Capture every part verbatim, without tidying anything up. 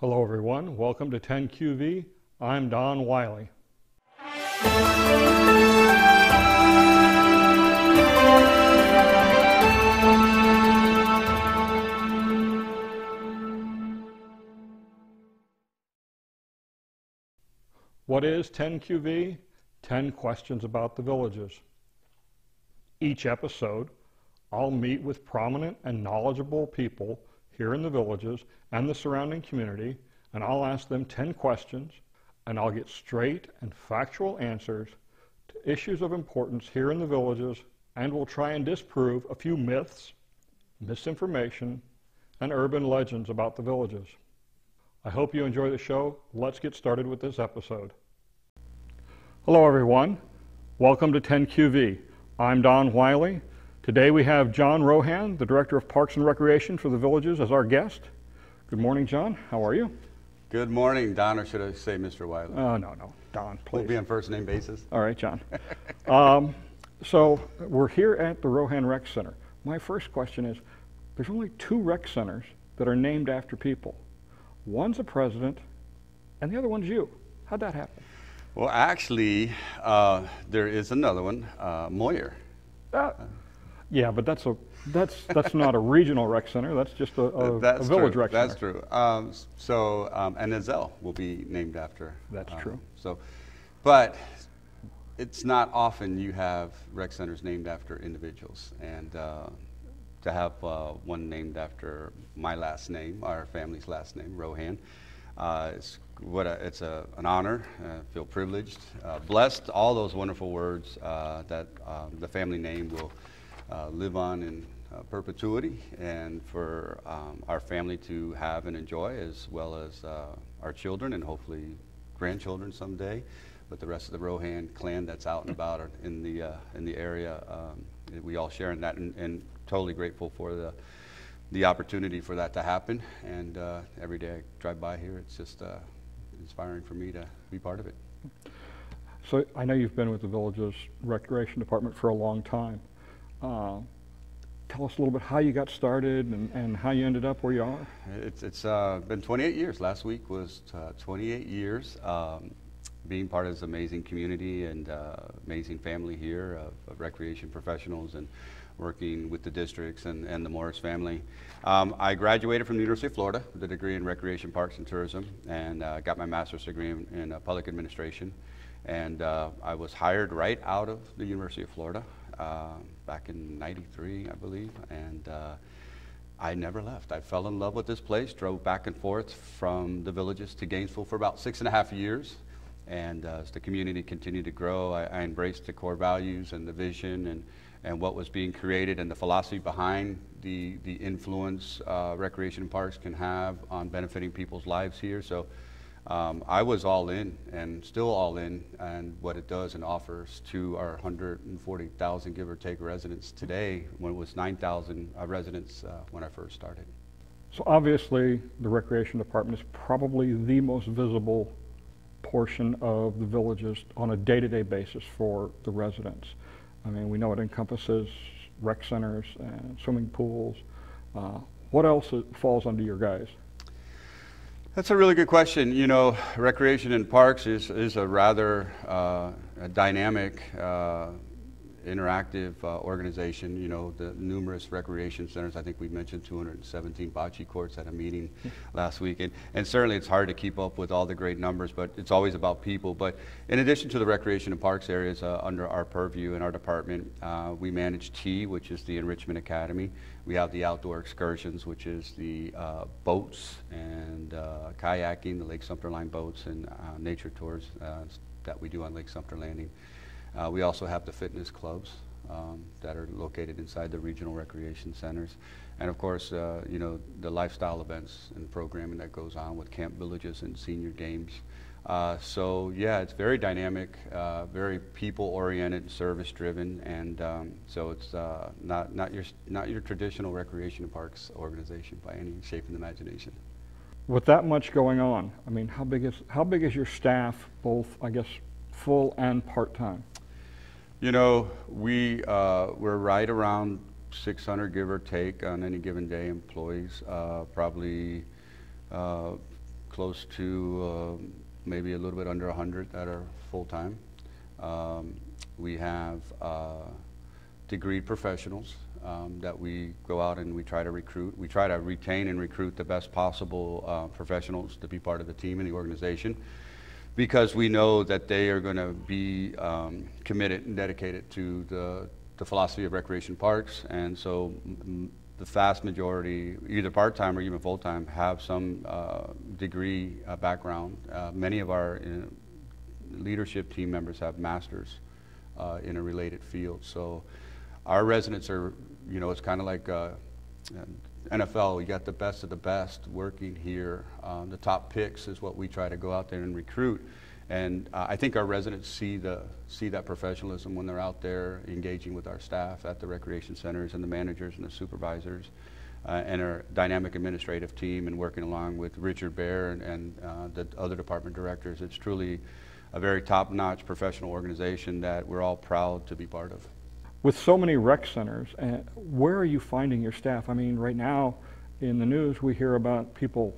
Hello everyone, welcome to ten Q V. I'm Don Wiley. What is ten Q V? ten questions about the villages. Each episode, I'll meet with prominent and knowledgeable people here in the villages and the surrounding community, and I'll ask them ten questions, and I'll get straight and factual answers to issues of importance here in the villages, and we'll try and disprove a few myths, misinformation, and urban legends about the villages. I hope you enjoy the show. Let's get started with this episode. Hello everyone, welcome to ten Q V. I'm Don Wiley. Today we have John Rohan, the Director of Parks and Recreation for the Villages, as our guest. Good morning, John. How are you? Good morning, Don, or should I say Mister Wiley? Oh, uh, no, no, Don, please. We'll be on first name basis. All right, John. um, so we're here at the Rohan Rec Center. My first question is, there's only two rec centers that are named after people. One's a president, and the other one's you. How'd that happen? Well, actually, uh, there is another one, uh, Moyer. Uh, Yeah, but that's a that's that's not a regional rec center. That's just a, a, that's a village true. rec that's center. That's true. Um, so um, and Ezell will be named after. That's um, true. So, but it's not often you have rec centers named after individuals, and uh, to have uh, one named after my last name, our family's last name, Rohan, uh, it's what a, it's a an honor. I feel privileged, uh, blessed. All those wonderful words uh, that um, the family name will. Uh, live on in uh, perpetuity, and for um, our family to have and enjoy, as well as uh, our children and hopefully grandchildren someday. But the rest of the Rohan clan that's out and about in the uh, in the area, um, we all share in that, and, and totally grateful for the the opportunity for that to happen. And uh, every day I drive by here, it's just uh, inspiring for me to be part of it. So I know you've been with the Villages Recreation Department for a long time. Uh, tell us a little bit how you got started and, and how you ended up where you are. It's, it's uh, been twenty-eight years. Last week was uh, twenty-eight years um, being part of this amazing community and uh, amazing family here of, of recreation professionals and working with the districts and, and the Morris family. Um, I graduated from the University of Florida with a degree in recreation, parks, and tourism, and uh, got my master's degree in, in uh, public administration. And uh, I was hired right out of the University of Florida. Uh, back in ninety-three, I believe, and uh, I never left. I fell in love with this place, drove back and forth from the Villages to Gainesville for about six and a half years, and uh, as the community continued to grow, I, I embraced the core values and the vision and, and what was being created and the philosophy behind the, the influence uh, recreation and parks can have on benefiting people's lives here. So. Um, I was all in and still all in, and what it does and offers to our one hundred forty thousand give or take residents today, when it was nine thousand uh, residents uh, when I first started. So obviously the recreation department is probably the most visible portion of the villages on a day-to-day basis for the residents. I mean, we know it encompasses rec centers and swimming pools. Uh, what else falls under your guys? That's a really good question. You know, recreation and parks is, is a rather uh, a dynamic, uh, interactive uh, organization. You know, the numerous recreation centers, I think we mentioned two hundred seventeen bocce courts at a meeting last week. And, and certainly it's hard to keep up with all the great numbers, but it's always about people. But in addition to the recreation and parks areas uh, under our purview in our department, uh, we manage T, which is the Enrichment Academy. We have the outdoor excursions, which is the uh, boats and uh, kayaking, the Lake Sumter Line boats, and uh, nature tours uh, that we do on Lake Sumter Landing. Uh, we also have the fitness clubs um, that are located inside the regional recreation centers. And of course, uh, you know, the lifestyle events and programming that goes on with Camp Villages and Senior Games. Uh, so yeah, it's very dynamic, uh, very people-oriented, service-driven, and um, so it's uh, not not your not your traditional recreation and parks organization by any shape of the imagination. With that much going on, I mean, how big is how big is your staff, both I guess full and part-time? You know, we uh, we're right around six hundred, give or take, on any given day. Employees, uh, probably. Uh, close to uh, maybe a little bit under one hundred that are full-time. Um, we have uh, degreed professionals um, that we go out and we try to recruit. We try to retain and recruit the best possible uh, professionals to be part of the team and the organization, because we know that they are going to be um, committed and dedicated to the, the philosophy of recreation parks. And so m the vast majority, either part-time or even full-time, have some uh, degree uh, background. Uh, many of our uh, leadership team members have masters uh, in a related field. So our residents are, you know, it's kind of like uh, N F L, we got the best of the best working here. Um, the top picks is what we try to go out there and recruit. And uh, I think our residents see the see that professionalism when they're out there engaging with our staff at the recreation centers and the managers and the supervisors uh, and our dynamic administrative team, and working along with Richard Baier and, and uh, the other department directors. It's truly a very top-notch professional organization that we're all proud to be part of. With so many rec centers, uh, where are you finding your staff? I mean, right now in the news we hear about people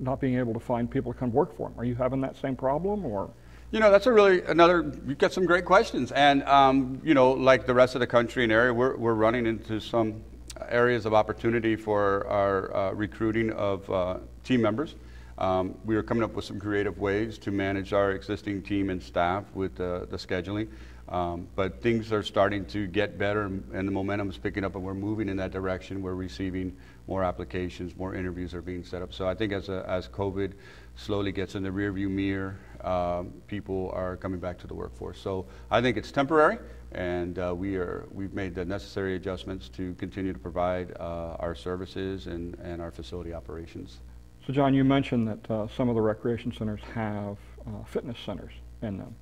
not being able to find people to come work for them. Are you having that same problem, or? You know, that's a really another, you've got some great questions. And, um, you know, like the rest of the country and area, we're, we're running into some areas of opportunity for our uh, recruiting of uh, team members. Um, we are coming up with some creative ways to manage our existing team and staff with uh, the scheduling. Um, but things are starting to get better, and, and the momentum is picking up, and we're moving in that direction. We're receiving more applications, more interviews are being set up. So I think as, a, as COVID slowly gets in the rearview mirror, um, people are coming back to the workforce. So I think it's temporary, and uh, we are, we've made the necessary adjustments to continue to provide uh, our services and, and our facility operations. So John, you mentioned that uh, some of the recreation centers have uh, fitness centers in them.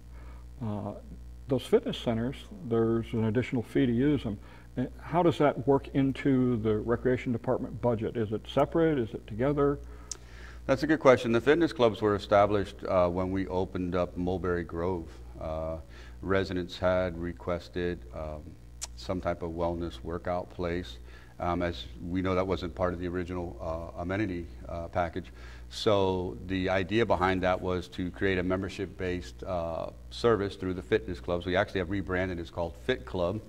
Uh, Those fitness centers, there's an additional fee to use them. How does that work into the recreation department budget? Is it separate? Is it together? That's a good question. The fitness clubs were established uh, when we opened up Mulberry Grove. Uh, residents had requested um, some type of wellness workout place. Um, as we know, that wasn't part of the original uh, amenity uh, package. So the idea behind that was to create a membership-based uh, service through the fitness clubs. We actually have rebranded, it's called Fit Club,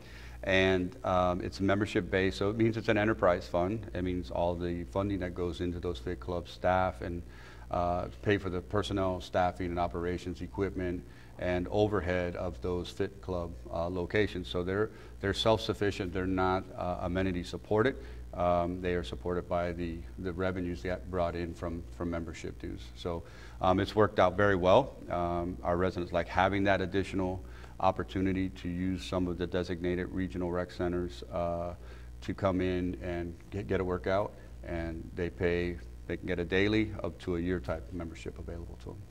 and um, it's membership-based, so it means it's an enterprise fund. It means all the funding that goes into those Fit Club staff and uh, pay for the personnel, staffing, and operations, equipment, and overhead of those Fit Club uh, locations. So they're, they're self-sufficient, they're not uh, amenity supported. Um, they are supported by the, the revenues that brought in from, from membership dues. So um, it's worked out very well. Um, our residents like having that additional opportunity to use some of the designated regional rec centers uh, to come in and get, get a workout, and they pay, they can get a daily up to a year type of membership available to them.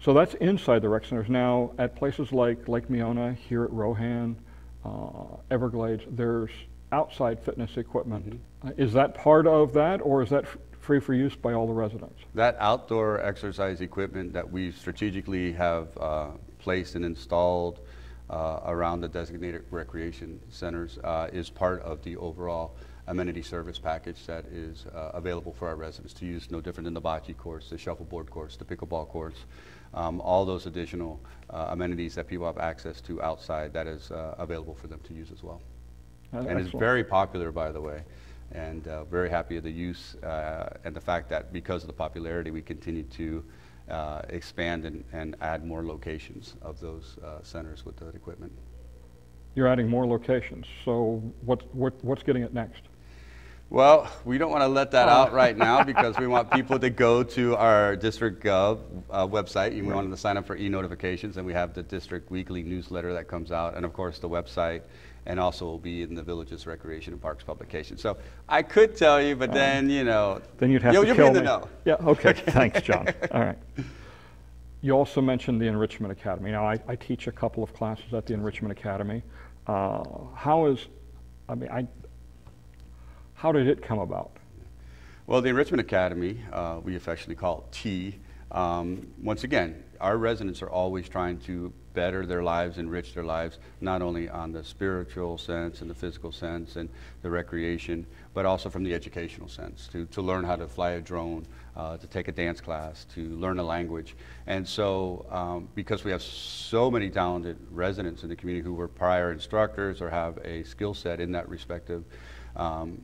So that's inside the rec centers. Now at places like Lake Miona, here at Rohan, uh, Everglades, there's outside fitness equipment. Mm-hmm. uh, is that part of that, or is that f free for use by all the residents? That outdoor exercise equipment that we strategically have uh, placed and installed uh, around the designated recreation centers uh, is part of the overall amenity service package that is uh, available for our residents to use, no different than the bocce course, the shuffleboard course, the pickleball course, um, all those additional uh, amenities that people have access to outside, that is uh, available for them to use as well. That's and excellent. It's very popular, by the way, and uh, very happy of the use uh, and the fact that because of the popularity, we continue to uh, expand and, and add more locations of those uh, centers with that equipment. You're adding more locations, so what, what, what's getting it next? Well, we don't want to let that out right now because we want people to go to our district gov uh, website. You right. want them to sign up for e-notifications, and we have the district weekly newsletter that comes out, and of course the website, and also will be in the Villages Recreation and Parks publication. So I could tell you, but um, then, you know. Then you'd have you'll, to you'll kill be in me. The know. Yeah, okay, okay. Thanks, John. All right. You also mentioned the Enrichment Academy. Now, I, I teach a couple of classes at the Enrichment Academy. Uh, how is, I mean, I, how did it come about? Well, the Enrichment Academy, uh, we affectionately call it T, Um, once again, our residents are always trying to better their lives, enrich their lives, not only on the spiritual sense and the physical sense and the recreation, but also from the educational sense, to, to learn how to fly a drone, uh, to take a dance class, to learn a language. And so, um, because we have so many talented residents in the community who were prior instructors or have a skill set in that respective um,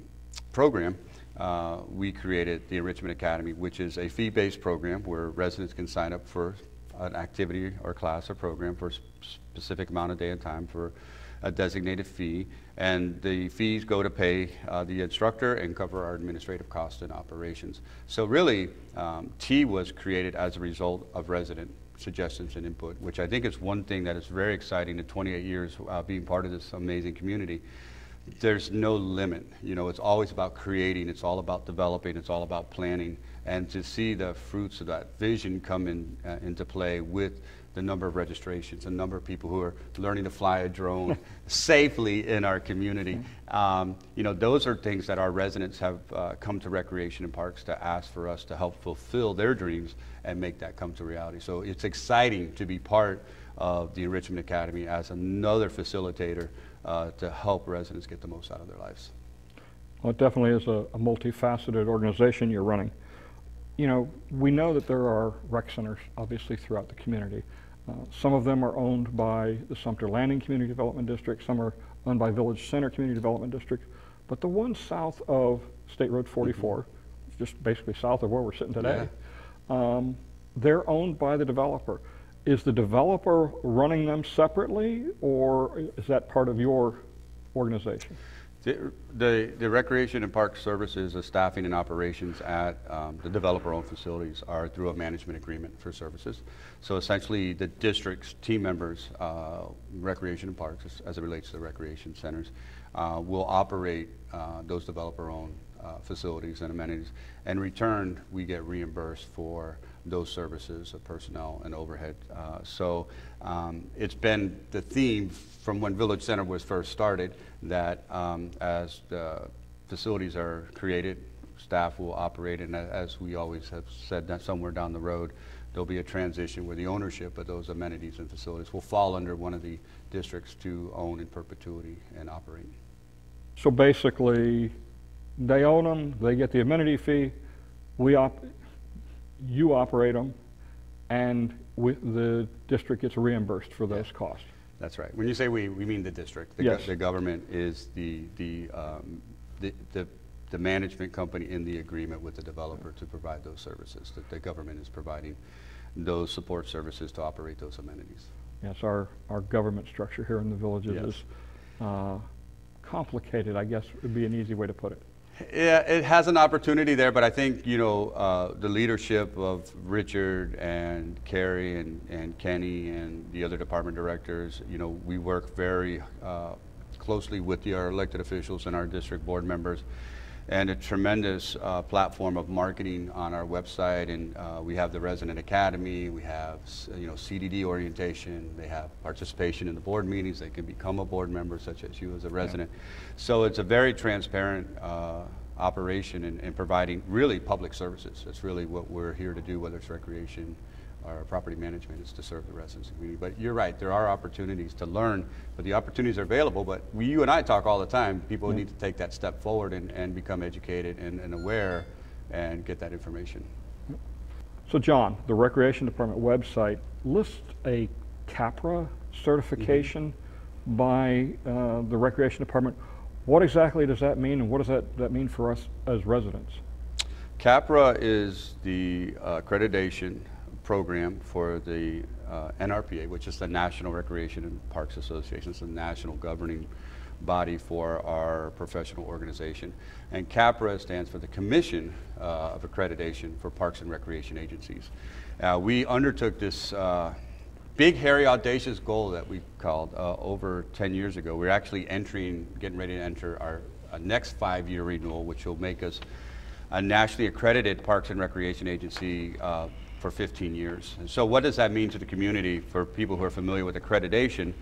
program, uh, we created the Enrichment Academy, which is a fee-based program where residents can sign up for an activity or class or program for a specific amount of day and time for a designated fee, and the fees go to pay uh, the instructor and cover our administrative costs and operations. So really, um, T was created as a result of resident suggestions and input, which I think is one thing that is very exciting in twenty-eight years uh, being part of this amazing community. There's no limit, you know, it's always about creating, it's all about developing, it's all about planning, and to see the fruits of that vision come in, uh, into play with the number of registrations, the number of people who are learning to fly a drone safely in our community. Um, you know, those are things that our residents have uh, come to Recreation and Parks to ask for us to help fulfill their dreams and make that come to reality. So it's exciting to be part of the Enrichment Academy as another facilitator Uh, to help residents get the most out of their lives. Well, it definitely is a, a multifaceted organization you're running. You know, we know that there are rec centers obviously throughout the community. Uh, some of them are owned by the Sumter Landing Community Development District, some are owned by Village Center Community Development District, but the one south of State Road forty-four, mm-hmm. just basically south of where we're sitting today, yeah. um, they're owned by the developer. Is the developer running them separately, or is that part of your organization? The, the, the Recreation and Park Services, the staffing and operations at um, the developer-owned facilities are through a management agreement for services. So essentially the district's team members, uh, Recreation and Parks, as, as it relates to the recreation centers, uh, will operate uh, those developer-owned uh, facilities and amenities. In return, we get reimbursed for those services of personnel and overhead. Uh, so um, it's been the theme from when Village Center was first started that um, as the facilities are created, staff will operate, and as we always have said, that somewhere down the road there'll be a transition where the ownership of those amenities and facilities will fall under one of the districts to own in perpetuity and operate. So basically they own them, they get the amenity fee, we op you operate them, and we, the district gets reimbursed for those yeah. costs. That's right. When you say we, we mean the district. The, yes. go, the government is the the, um, the the the management company in the agreement with the developer to provide those services. The, the government is providing those support services to operate those amenities. Yes, our, our government structure here in the Villages yes. is uh, complicated, I guess would be an easy way to put it. Yeah, it has an opportunity there, but I think, you know, uh, the leadership of Richard and Carrie and, and Kenny and the other department directors, you know, we work very uh, closely with the, our elected officials and our district board members, and a tremendous uh, platform of marketing on our website, and uh, we have the Resident Academy, we have, you know, C D D orientation, they have participation in the board meetings, they can become a board member such as you as a resident. Yeah. So it's a very transparent uh, operation in, in providing really public services. That's really what we're here to do, whether it's recreation or property management, is to serve the residents of the community. But you're right, there are opportunities to learn, but the opportunities are available, but we, you and I talk all the time, people mm-hmm. need to take that step forward and, and become educated and, and aware and get that information. So John, the Recreation Department website lists a CAPRA certification mm-hmm. by uh, the Recreation Department. What exactly does that mean, and what does that, that mean for us as residents? CAPRA is the uh, accreditation program for the uh, N R P A, which is the National Recreation and Parks Association. It's the national governing body for our professional organization. And CAPRA stands for the Commission uh, of Accreditation for Parks and Recreation Agencies. Uh, we undertook this uh, big, hairy, audacious goal that we called uh, over ten years ago. We're actually entering, getting ready to enter our uh, next five-year renewal, which will make us a nationally accredited Parks and Recreation Agency uh, for fifteen years. And so what does that mean to the community? For people who are familiar with accreditation,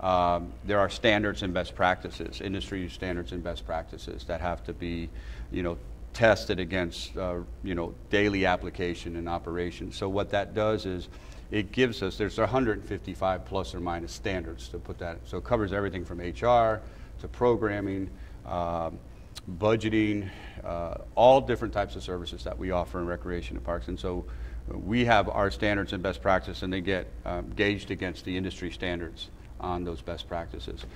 um, there are standards and best practices, industry standards and best practices that have to be, you know, tested against uh, you know, daily application and operation. So what that does is it gives us, there's one hundred fifty-five plus or minus standards to put that, so it covers everything from H R to programming, um, budgeting, uh, all different types of services that we offer in recreation and parks. And so we have our standards and best practice, and they get um, gauged against the industry standards on those best practices.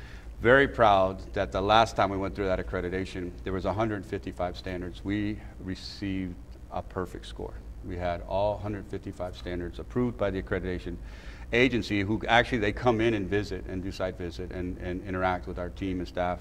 Very proud that the last time we went through that accreditation, there was one hundred fifty-five standards. We received a perfect score. We had all one hundred fifty-five standards approved by the accreditation agency, who actually they come in and visit and do site visit and, and interact with our team and staff.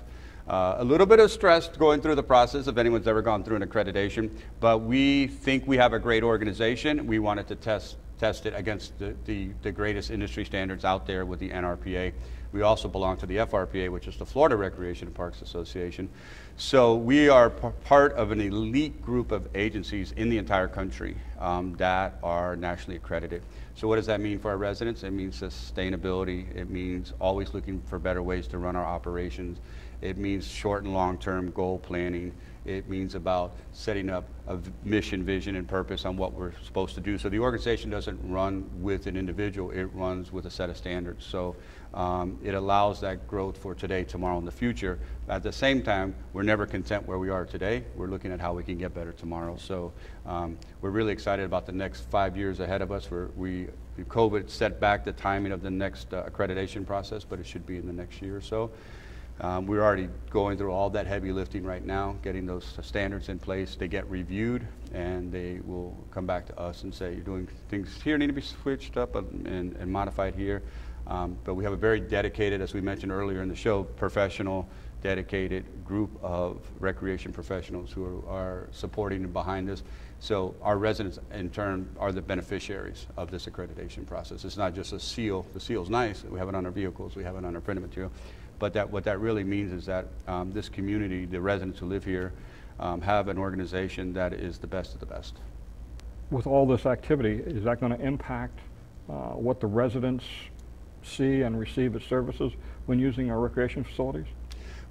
Uh, a little bit of stress going through the process if anyone's ever gone through an accreditation, but we think we have a great organization. We wanted to test, test it against the, the, the greatest industry standards out there with the N R P A. We also belong to the F R P A, which is the Florida Recreation and Parks Association. So we are p part of an elite group of agencies in the entire country um, that are nationally accredited. So what does that mean for our residents? It means sustainability. It means always looking for better ways to run our operations. It means short and long-term goal planning. It means about setting up a mission, vision, and purpose on what we're supposed to do. So the organization doesn't run with an individual, it runs with a set of standards. So um, it allows that growth for today, tomorrow, and the future. At the same time, we're never content where we are today. We're looking at how we can get better tomorrow. So um, we're really excited about the next five years ahead of us. We're, we, COVID set back the timing of the next uh, accreditation process, but it should be in the next year or so. Um, we're already going through all that heavy lifting right now, getting those standards in place. They get reviewed, and they will come back to us and say, you're doing things here need to be switched up and, and, and modified here. Um, but we have a very dedicated, as we mentioned earlier in the show, professional, dedicated group of recreation professionals who are, are supporting and behind us. So our residents, in turn, are the beneficiaries of this accreditation process. It's not just a seal. The seal's nice. We have it on our vehicles. We have it on our printed material. But that, what that really means is that um, this community, the residents who live here, um, have an organization that is the best of the best. With all this activity, is that going to impact uh, what the residents see and receive as services when using our recreation facilities?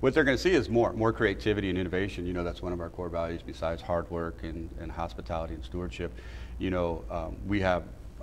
What they're going to see is more, more creativity and innovation. You know, that's one of our core values besides hard work and, and hospitality and stewardship. You know, um, we have,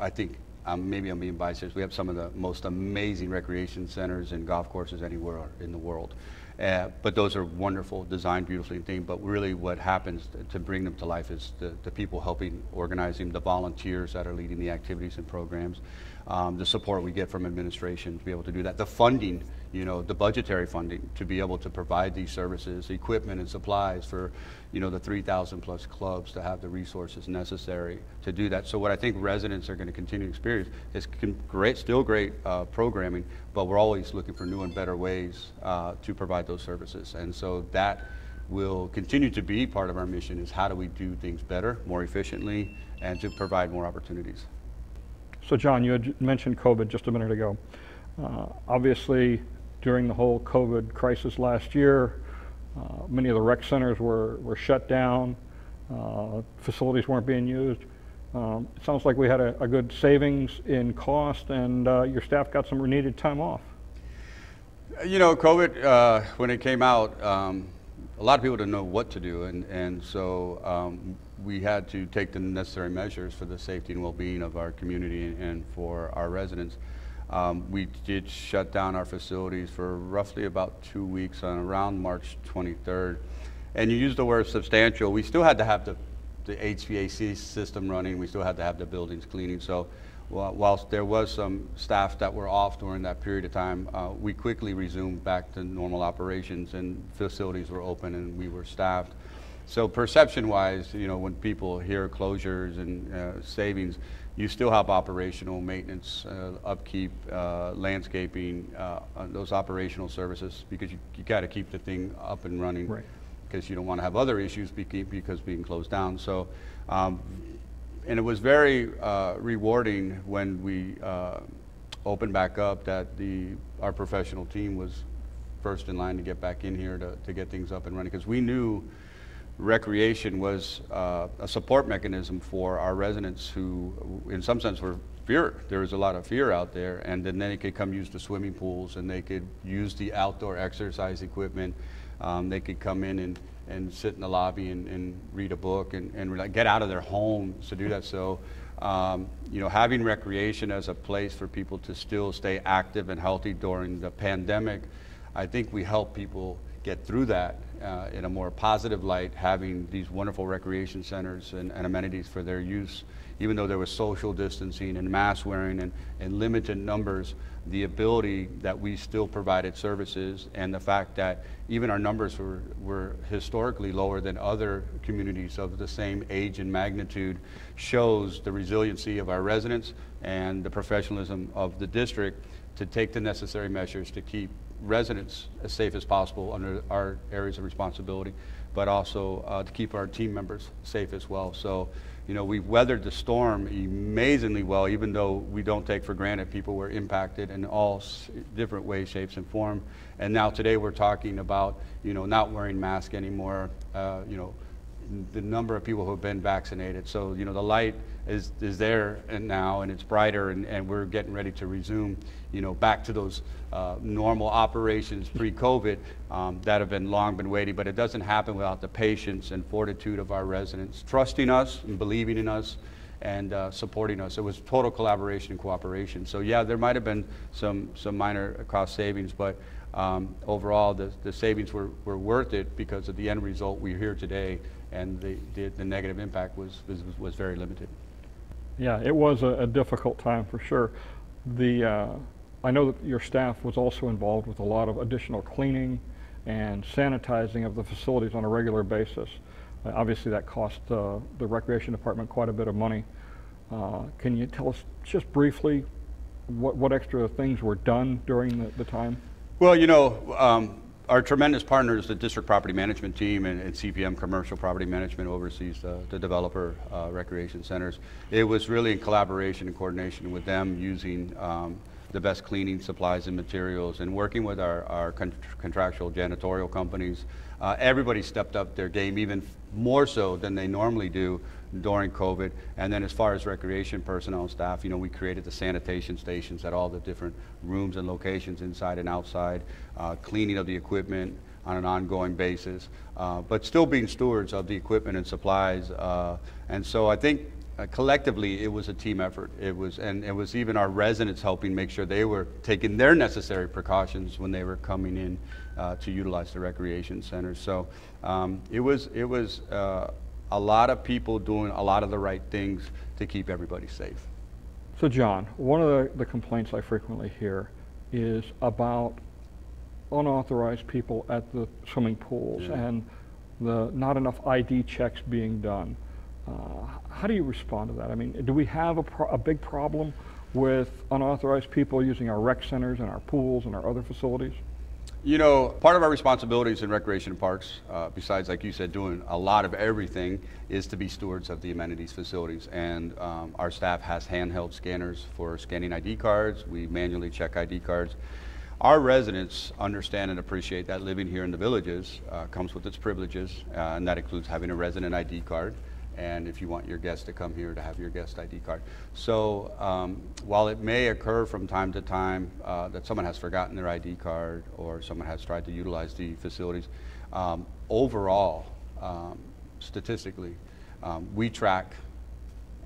I think, Um, maybe I'm being biased, we have some of the most amazing recreation centers and golf courses anywhere in the world. Uh, but those are wonderful, designed beautifully and themed, but really what happens to, to bring them to life is the, the people helping organizing, the volunteers that are leading the activities and programs, um, the support we get from administration to be able to do that, the funding, you know, the budgetary funding to be able to provide these services, equipment and supplies for, you know, the three thousand plus clubs to have the resources necessary to do that. So what I think residents are going to continue to experience is great, still great uh, programming, but we're always looking for new and better ways uh, to provide those services. And so that will continue to be part of our mission, is how do we do things better, more efficiently, and to provide more opportunities. So John, you had mentioned COVID just a minute ago. Uh, obviously, during the whole COVID crisis last year, uh, many of the rec centers were, were shut down, uh, facilities weren't being used. Um, it sounds like we had a, a good savings in cost, and uh, your staff got some needed time off. You know, COVID, uh, when it came out, um, a lot of people didn't know what to do, and, and so um, we had to take the necessary measures for the safety and well-being of our community and for our residents. Um, we did shut down our facilities for roughly about two weeks on around March twenty-third. And you used the word substantial. We still had to have the, the H V A C system running. We still had to have the buildings cleaning. So well, whilst there was some staff that were off during that period of time, uh, we quickly resumed back to normal operations, and facilities were open and we were staffed. So perception-wise, you know, when people hear closures and uh, savings, you still have operational maintenance, uh, upkeep, uh, landscaping, uh, those operational services, because you, you got to keep the thing up and running, right? Because you don't want to have other issues because being closed down. So, um, and it was very uh, rewarding when we uh, opened back up that the our professional team was first in line to get back in here to, to get things up and running, because we knew recreation was uh, a support mechanism for our residents who, in some sense, were fear. There was a lot of fear out there, and then they could come use the swimming pools, and they could use the outdoor exercise equipment. Um, they could come in and and sit in the lobby and, and read a book and, and get out of their homes to do that. So, um, you know, having recreation as a place for people to still stay active and healthy during the pandemic, I think we help people get through that uh, in a more positive light, having these wonderful recreation centers and, and amenities for their use. Even though there was social distancing and mask wearing and, and limited numbers, the ability that we still provided services, and the fact that even our numbers were, were historically lower than other communities of the same age and magnitude, shows the resiliency of our residents and the professionalism of the district to take the necessary measures to keep residents as safe as possible under our areas of responsibility, but also uh, to keep our team members safe as well. So, you know, we've weathered the storm amazingly well, even though we don't take for granted people were impacted in all different ways, shapes, and form. And now today we're talking about, you know, not wearing masks anymore, uh, you know, the number of people who have been vaccinated. So, you know, the light is, is there and now, and it's brighter, and, and we're getting ready to resume, you know, back to those uh, normal operations pre-COVID um, that have been long been waiting, but it doesn't happen without the patience and fortitude of our residents, trusting us and believing in us and uh, supporting us. It was total collaboration and cooperation. So yeah, there might have been some, some minor cost savings, but um, overall the, the savings were, were worth it, because at the end result we're here today, and the, the, the negative impact was, was, was very limited. Yeah, it was a, a difficult time for sure. The, uh, I know that your staff was also involved with a lot of additional cleaning and sanitizing of the facilities on a regular basis. Uh, obviously that cost uh, the recreation department quite a bit of money. Uh, can you tell us just briefly what, what extra things were done during the, the time? Well, you know, um, our tremendous partners, the district property management team and, and C P M Commercial Property Management oversees the, the developer uh, recreation centers. It was really in collaboration and coordination with them, using um, the best cleaning supplies and materials, and working with our, our con contractual janitorial companies. Uh, everybody stepped up their game even more so than they normally do during COVID. And then as far as recreation personnel and staff, you know, we created the sanitation stations at all the different rooms and locations inside and outside, uh, cleaning of the equipment on an ongoing basis, uh, but still being stewards of the equipment and supplies. Uh, and so I think uh, collectively it was a team effort. It was, and it was even our residents helping make sure they were taking their necessary precautions when they were coming in uh, to utilize the recreation center. So um, it was, it was, uh, a lot of people doing a lot of the right things to keep everybody safe. So John, one of the, the complaints I frequently hear is about unauthorized people at the swimming pools, yeah, and the not enough I D checks being done. Uh, how do you respond to that? I mean, do we have a, pro a big problem with unauthorized people using our rec centers and our pools and our other facilities? You know, part of our responsibilities in recreation and parks, uh, besides, like you said, doing a lot of everything, is to be stewards of the amenities facilities. And um, our staff has handheld scanners for scanning I D cards. We manually check I D cards. Our residents understand and appreciate that living here in the Villages uh, comes with its privileges, uh, and that includes having a resident I D card. And if you want your guests to come here, to have your guest I D card. So um, while it may occur from time to time uh, that someone has forgotten their I D card or someone has tried to utilize the facilities, um, overall, um, statistically, um, we track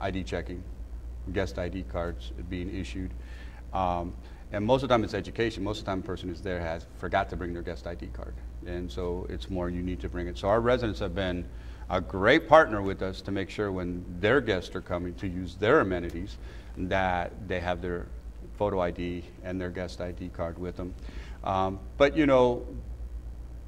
I D checking, guest I D cards being issued. Um, and most of the time it's education. Most of the time the person who's there has forgot to bring their guest I D card. And so it's more you need to bring it. So our residents have been a great partner with us to make sure when their guests are coming to use their amenities that they have their photo I D and their guest I D card with them. Um, but you know,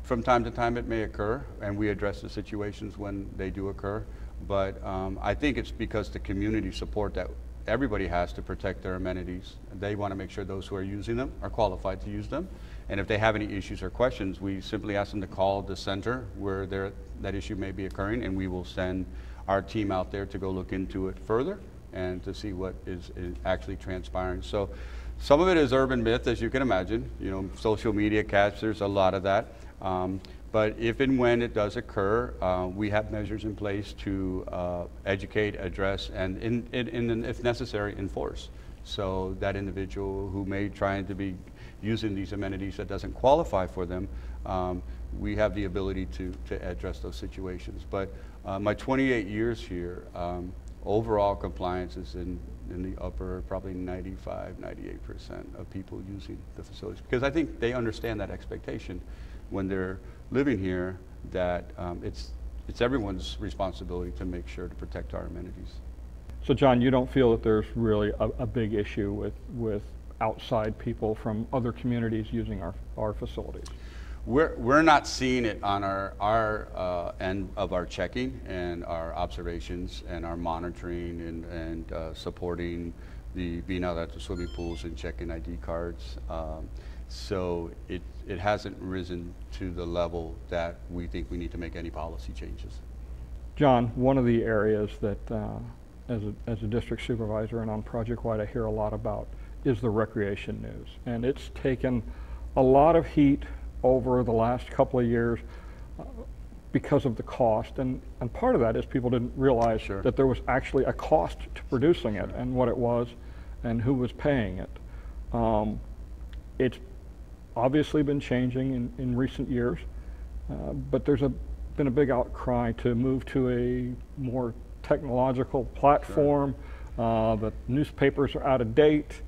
from time to time it may occur, and we address the situations when they do occur. But um, I think it's because the community support that everybody has to protect their amenities. They want to make sure those who are using them are qualified to use them. And if they have any issues or questions, we simply ask them to call the center where that issue may be occurring, and we will send our team out there to go look into it further and to see what is, is actually transpiring. So some of it is urban myth, as you can imagine. You know, social media captures a lot of that. Um, but if and when it does occur, uh, we have measures in place to uh, educate, address, and in, in, in, if necessary, enforce. So that individual who may try to be using these amenities that doesn't qualify for them, um, we have the ability to, to address those situations. But uh, my twenty-eight years here, um, overall compliance is in, in the upper, probably ninety-five, ninety-eight percent of people using the facilities. Because I think they understand that expectation when they're living here, that um, it's, it's everyone's responsibility to make sure to protect our amenities. So John, you don't feel that there's really a, a big issue with, with outside people from other communities using our, our facilities? We're, we're not seeing it on our, our uh, end of our checking and our observations and our monitoring and, and uh, supporting the being out at the swimming pools and checking I D cards. Um, so it, it hasn't risen to the level that we think we need to make any policy changes. John, one of the areas that uh, as, a, as a district supervisor and on Project White I hear a lot about is the recreation news. And it's taken a lot of heat over the last couple of years uh, because of the cost, and, and part of that is people didn't realize sure. that there was actually a cost to producing it sure. and what it was and who was paying it. Um, it's obviously been changing in, in recent years, uh, but there's a, been a big outcry to move to a more technological platform, sure. uh, that newspapers are out of date.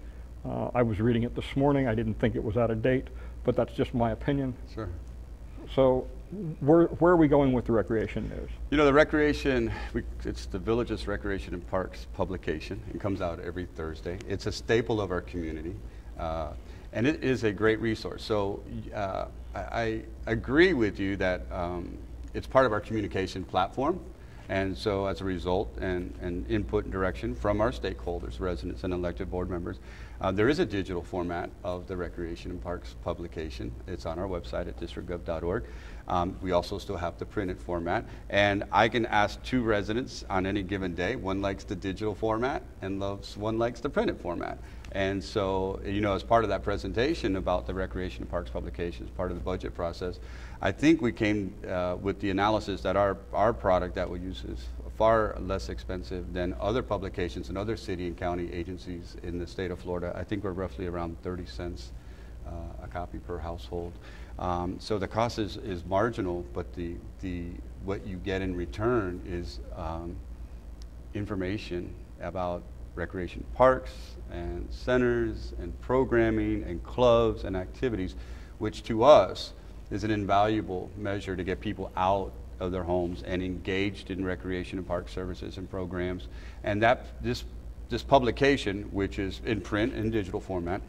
Uh, I was reading it this morning, I didn't think it was out of date, but that's just my opinion. Sure. So where, where are we going with the recreation news? You know, the recreation, we, it's the Villages Recreation and Parks publication. It comes out every Thursday. It's a staple of our community, uh, and it is a great resource. So uh, I, I agree with you that um, it's part of our communication platform, and so as a result and, and input and direction from our stakeholders, residents and elected board members, uh, there is a digital format of the Recreation and Parks publication. It's on our website at district gov dot org. Um, we also still have the printed format, and I can ask two residents on any given day. One likes the digital format and loves, one likes the printed format. And so, you know, as part of that presentation about the Recreation and Parks publications, part of the budget process, I think we came uh, with the analysis that our, our product that we use is far less expensive than other publications and other city and county agencies in the state of Florida. I think we're roughly around thirty cents uh, a copy per household. Um, so the cost is, is marginal, but the, the, what you get in return is um, information about recreation parks and centers and programming and clubs and activities, which to us is an invaluable measure to get people out of their homes and engaged in recreation and park services and programs. And that this this publication, which is in print and digital format,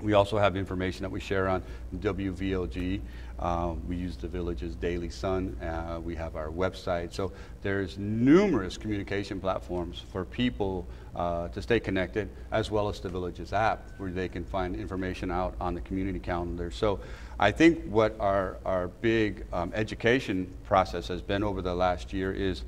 we also have information that we share on W V L G. Uh, we use the Village's Daily Sun. Uh, we have our website. So there's numerous communication platforms for people uh, to stay connected, as well as the Village's app, where they can find information out on the community calendar. So I think what our, our big um, education process has been over the last year is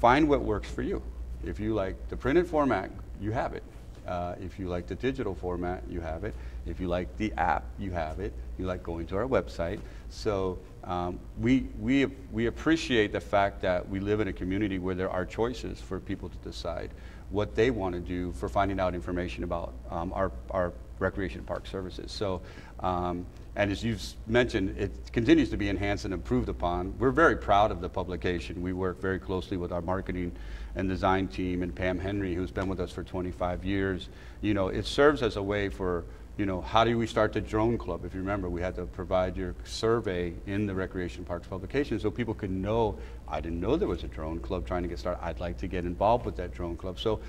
find what works for you. If you like the printed format, you have it. Uh, if you like the digital format, you have it. If you like the app, you have it. You like going to our website. So um, we, we, we appreciate the fact that we live in a community where there are choices for people to decide what they want to do for finding out information about um, our, our recreation park services. So, um, and as you've mentioned, it continues to be enhanced and improved upon. We're very proud of the publication. We work very closely with our marketing and design team and Pam Henry, who's been with us for twenty-five years. You know, it serves as a way for, you know, how do we start the drone club? If you remember, we had to provide your survey in the Recreation Parks publication so people could know, I didn't know there was a drone club trying to get started. I'd like to get involved with that drone club. So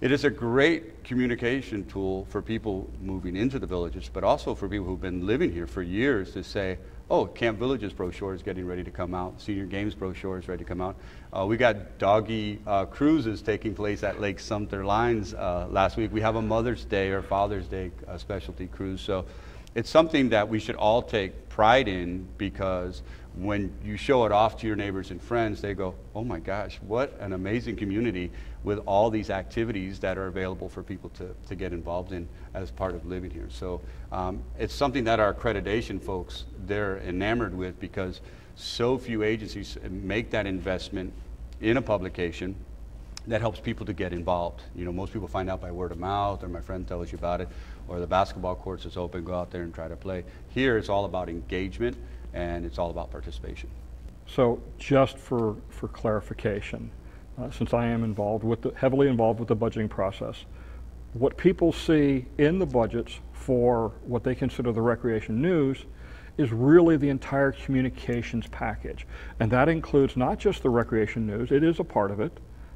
it is a great communication tool for people moving into the Villages, but also for people who've been living here for years to say, oh, Camp Villages brochure is getting ready to come out. Senior Games brochure is ready to come out. Uh, we got doggy uh, cruises taking place at Lake Sumter Lines uh, last week. We have a Mother's Day or Father's Day uh, specialty cruise. So it's something that we should all take pride in, because when you show it off to your neighbors and friends, they go, oh my gosh, what an amazing community with all these activities that are available for people to, to get involved in as part of living here. So um, it's something that our accreditation folks, they're enamored with, because so few agencies make that investment in a publication that helps people to get involved. You know, most people find out by word of mouth, or my friend tells you about it, or the basketball courts is open, go out there and try to play. Here it's all about engagement and it's all about participation. So just for, for clarification, uh, since I am involved with the, heavily involved with the budgeting process, what people see in the budgets for what they consider the recreation news is really the entire communications package. And that includes not just the recreation news, it is a part of it,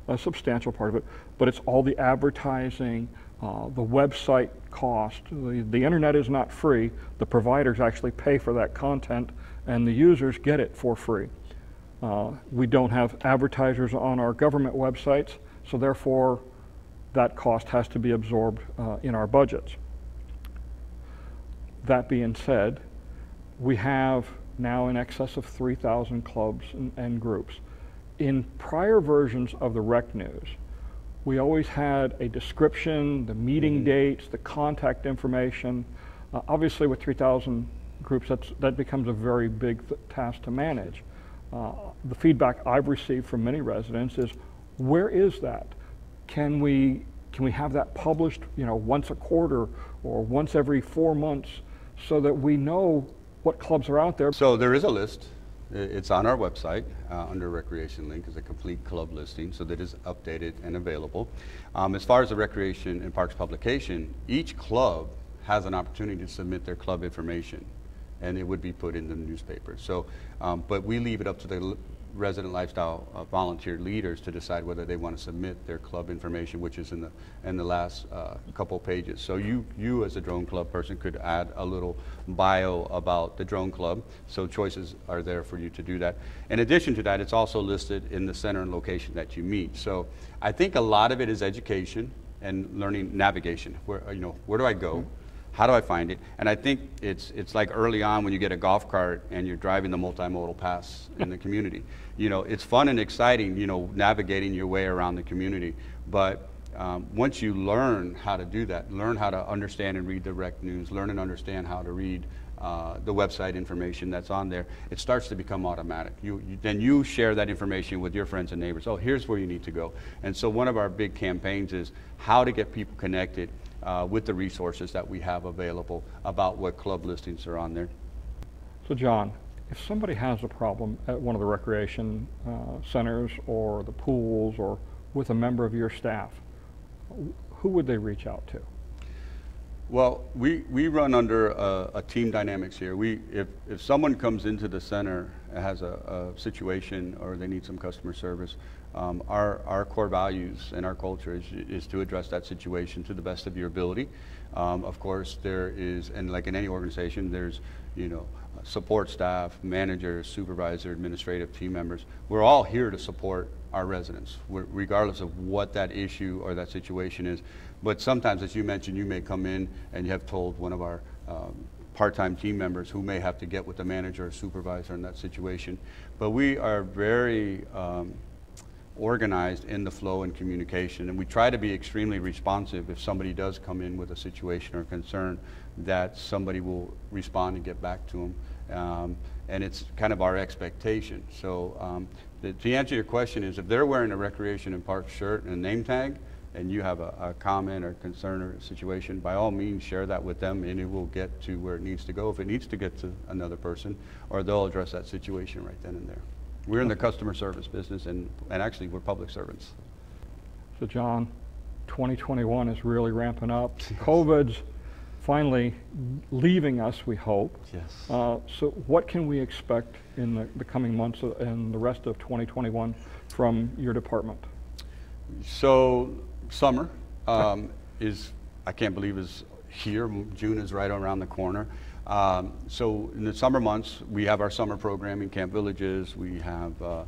a substantial part of it, but it's all the advertising, uh, the website cost. The, the internet is not free. The providers actually pay for that content and the users get it for free. Uh, we don't have advertisers on our government websites, so therefore that cost has to be absorbed uh, in our budgets. That being said, we have now in excess of three thousand clubs and, and groups. In prior versions of the rec news, we always had a description, the meeting dates, the contact information. Uh, obviously with three thousand groups, that's, that becomes a very big th- task to manage. Uh, the feedback I've received from many residents is, where is that? Can we, can we have that published, you know, once a quarter or once every four months so that we know what clubs are out there? So there is a list. It's on our website uh, under Recreation Link is a complete club listing, so that is updated and available. Um, as far as the Recreation and Parks publication, each club has an opportunity to submit their club information and it would be put in the newspaper. So, um, but we leave it up to the resident lifestyle uh, volunteer leaders to decide whether they want to submit their club information, which is in the in the last uh, couple pages. So you you as a drone club person could add a little bio about the drone club. So choices are there for you to do that. In addition to that, it's also listed in the center and location that you meet. So I think a lot of it is education and learning navigation. Where, you know, where do I go? Mm-hmm. How do I find it? And I think it's it's like early on when you get a golf cart and you're driving the multimodal paths in the community. You know, it's fun and exciting, you know, navigating your way around the community. But um, once you learn how to do that, learn how to understand and read the rec news, learn and understand how to read uh, the website information that's on there, it starts to become automatic. You, you Then you share that information with your friends and neighbors. Oh, here's where you need to go. And so one of our big campaigns is how to get people connected Uh, with the resources that we have available about what club listings are on there. So John, if somebody has a problem at one of the recreation uh, centers or the pools or with a member of your staff, who would they reach out to? Well, we, we run under a, a team dynamics here. We, if, if someone comes into the center and has a, a situation or they need some customer service, Um, our, our core values and our culture is, is to address that situation to the best of your ability. Um, of course, there is, and like in any organization, there's, you know, support staff, managers, supervisor, administrative team members. We're all here to support our residents, regardless of what that issue or that situation is. But sometimes, as you mentioned, you may come in and you have told one of our um, part-time team members who may have to get with the manager or supervisor in that situation. But we are very, um, organized in the flow and communication, and we try to be extremely responsive. If somebody does come in with a situation or concern, that somebody will respond and get back to them, um, and it's kind of our expectation. So um, the, to answer your question is, if they're wearing a Recreation and Parks shirt and a name tag and you have a, a comment or concern or situation, by all means share that with them and it will get to where it needs to go, if it needs to get to another person, or they'll address that situation right then and there. We're in the customer service business, and, and actually we're public servants. So John, twenty twenty-one is really ramping up. Yes. COVID's finally leaving us, we hope. Yes. Uh, so what can we expect in the, the coming months and the rest of twenty twenty-one from your department? So summer um, is, I can't believe is here. June is right around the corner. Um, so in the summer months, we have our summer programming, Camp Villages. We have uh,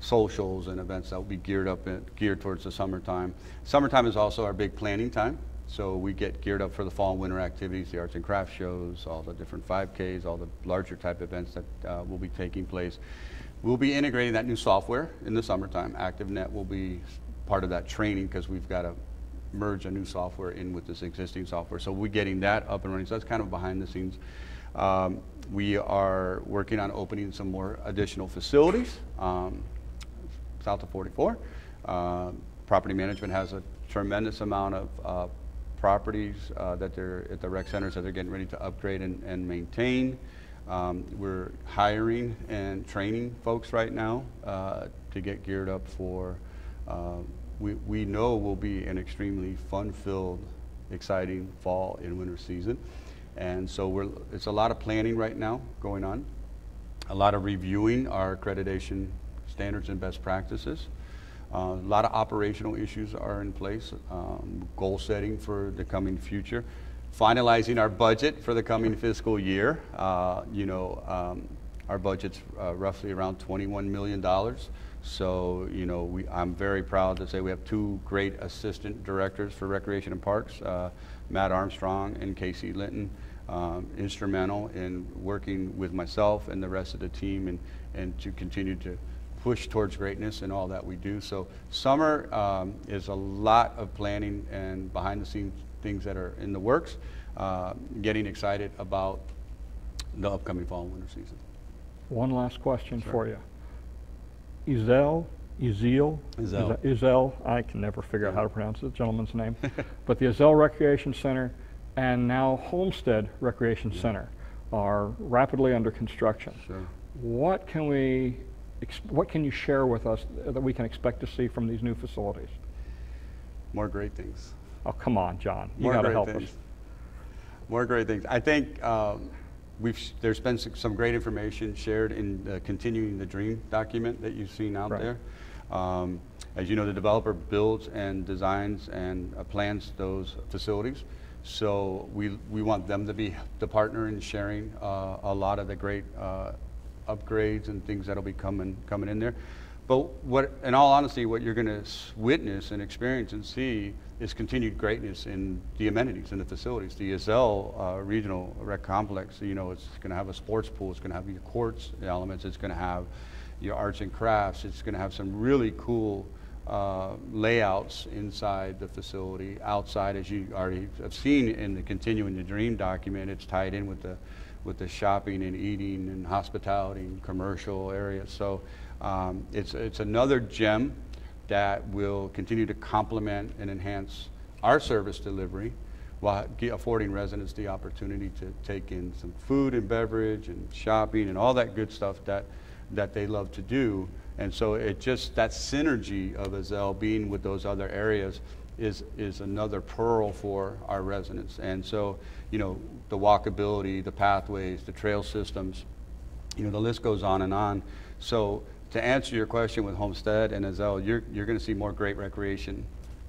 socials and events that will be geared up, in, geared towards the summertime. Summertime is also our big planning time. So we get geared up for the fall and winter activities, the arts and crafts shows, all the different five Ks, all the larger type events that uh, will be taking place. We'll be integrating that new software in the summertime. ActiveNet will be part of that training because we've got a merge a new software in with this existing software. So we're getting that up and running. So that's kind of behind the scenes. Um, we are working on opening some more additional facilities um, south of forty-four. Uh, property management has a tremendous amount of uh, properties uh, that they're at the rec centers that they're getting ready to upgrade and, and maintain. Um, we're hiring and training folks right now uh, to get geared up for, uh, we, we know will be an extremely fun-filled, exciting fall and winter season. And so we're, it's a lot of planning right now going on, a lot of reviewing our accreditation standards and best practices. Uh, a lot of operational issues are in place, um, goal setting for the coming future, finalizing our budget for the coming fiscal year. Uh, you know, um, our budget's uh, roughly around twenty-one million dollars. So, you know, we, I'm very proud to say we have two great assistant directors for Recreation and Parks, uh, Matt Armstrong and Casey Linton, um, instrumental in working with myself and the rest of the team and, and to continue to push towards greatness in all that we do. So summer um, is a lot of planning and behind the scenes things that are in the works, uh, getting excited about the upcoming fall and winter season. One last question sure. for you. Ezell, Ezell, Ezell, Ezell, I can never figure out how to pronounce the gentleman's name, but the Ezell Recreation Center and now Homestead Recreation yeah. Center are rapidly under construction. Sure. What can we, what can you share with us that we can expect to see from these new facilities? More great things. Oh, come on, John, you gotta help us. More great things. I think um, we've sh there's been some great information shared in the Continuing the Dream document that you've seen out right. there. Um, as you know, the developer builds and designs and uh, plans those facilities. So we, we want them to be the partner in sharing uh, a lot of the great uh, upgrades and things that'll be coming, coming in there. But what, in all honesty, what you're gonna witness and experience and see is continued greatness in the amenities and the facilities. The Ezell uh, Regional Rec Complex, you know, it's gonna have a sports pool, it's gonna have your courts elements, it's gonna have your arts and crafts, it's gonna have some really cool uh, layouts inside the facility. Outside, as you already have seen in the Continuing the Dream document, it's tied in with the, with the shopping and eating and hospitality and commercial areas. So. Um, it's, it's another gem that will continue to complement and enhance our service delivery while affording residents the opportunity to take in some food and beverage and shopping and all that good stuff that, that they love to do. And so it just, that synergy of Ezell being with those other areas is, is another pearl for our residents. And so, you know, the walkability, the pathways, the trail systems, you know, the list goes on and on. So, to answer your question with Homestead and Ezell, you're, you're gonna see more great recreation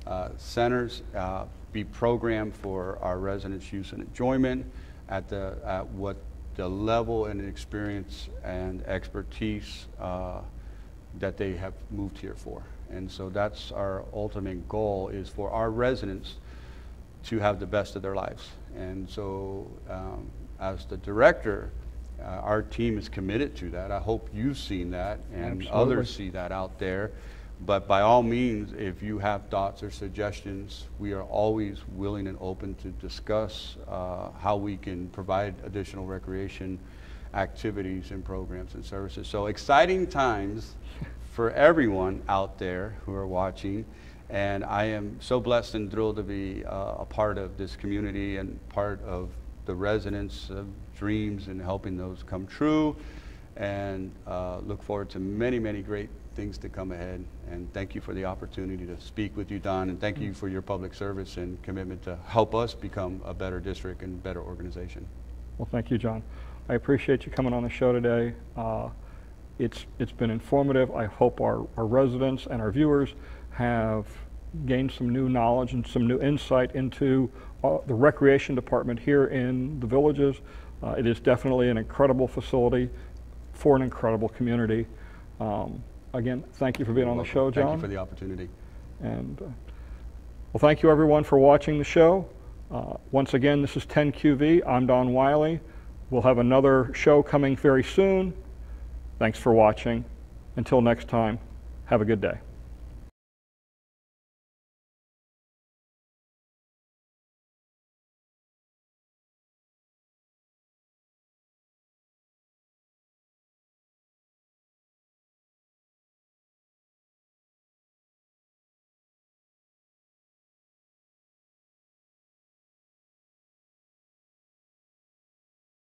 uh, centers uh, be programmed for our residents' use and enjoyment at, the, at what the level and experience and expertise uh, that they have moved here for. And so that's our ultimate goal, is for our residents to have the best of their lives. And so um, as the director, Uh, our team is committed to that. I hope you've seen that and Absolutely. Others see that out there. But by all means, if you have thoughts or suggestions, we are always willing and open to discuss uh, how we can provide additional recreation activities and programs and services. So exciting times for everyone out there who are watching. And I am so blessed and thrilled to be uh, a part of this community and part of the residents' uh, dreams and helping those come true, and uh, look forward to many, many great things to come ahead. And thank you for the opportunity to speak with you, Don, and thank you for your public service and commitment to help us become a better district and better organization. Well, thank you, John. I appreciate you coming on the show today. Uh, it's, it's been informative. I hope our, our residents and our viewers have gained some new knowledge and some new insight into Uh, the recreation department here in the Villages. Uh, it is definitely an incredible facility for an incredible community. Um, again, thank you for being You're on welcome. The show, John. Thank you for the opportunity. And uh, well, thank you everyone for watching the show. Uh, once again, this is ten Q V. I'm Don Wiley. We'll have another show coming very soon. Thanks for watching. Until next time, have a good day.